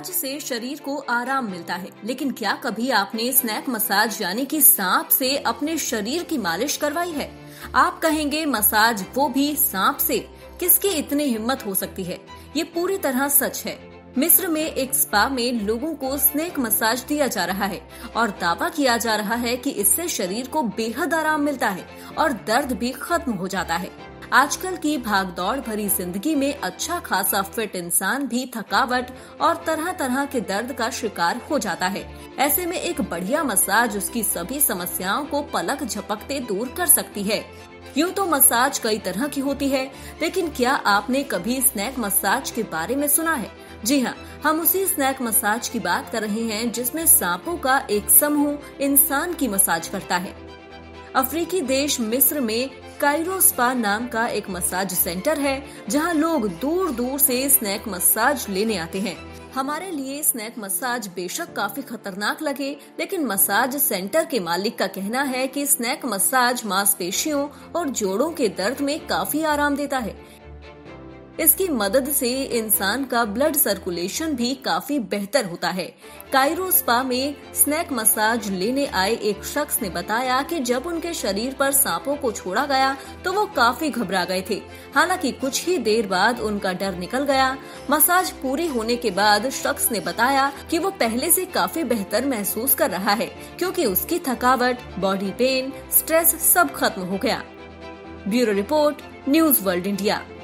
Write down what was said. Massage से शरीर को आराम मिलता है, लेकिन क्या कभी आपने स्नैक मसाज यानी कि सांप से अपने शरीर की मालिश करवाई है? आप कहेंगे मसाज, वो भी सांप से? किसकी इतनी हिम्मत हो सकती है? ये पूरी तरह सच है। मिस्र में एक स्पा में लोगों को स्नेक मसाज दिया जा रहा है और दावा किया जा रहा है कि इससे शरीर को बेहद आराम मिलता है और दर्द भी खत्म हो जाता है। आजकल की भागदौड़ भरी जिंदगी में अच्छा खासा फिट इंसान भी थकावट और तरह तरह के दर्द का शिकार हो जाता है। ऐसे में एक बढ़िया मसाज उसकी सभी समस्याओं को पलक झपकते दूर कर सकती है। यूँ तो मसाज कई तरह की होती है, लेकिन क्या आपने कभी स्नैक मसाज के बारे में सुना है? जी हाँ, हम उसी स्नैक मसाज की बात कर रहे हैं जिसमें सांपों का एक समूह इंसान की मसाज करता है। अफ्रीकी देश मिस्र में काहिरा स्पा नाम का एक मसाज सेंटर है जहां लोग दूर दूर से स्नैक मसाज लेने आते हैं। हमारे लिए स्नैक मसाज बेशक काफी खतरनाक लगे, लेकिन मसाज सेंटर के मालिक का कहना है कि स्नैक मसाज मांसपेशियों और जोड़ों के दर्द में काफी आराम देता है। इसकी मदद से इंसान का ब्लड सर्कुलेशन भी काफी बेहतर होता है। काहिरा स्पा में स्नैक मसाज लेने आए एक शख्स ने बताया कि जब उनके शरीर पर सांपों को छोड़ा गया तो वो काफी घबरा गए थे। हालांकि कुछ ही देर बाद उनका डर निकल गया। मसाज पूरी होने के बाद शख्स ने बताया कि वो पहले से काफी बेहतर महसूस कर रहा है, क्योंकि उसकी थकावट, बॉडी पेन, स्ट्रेस सब खत्म हो गया। Bureau report, news world India.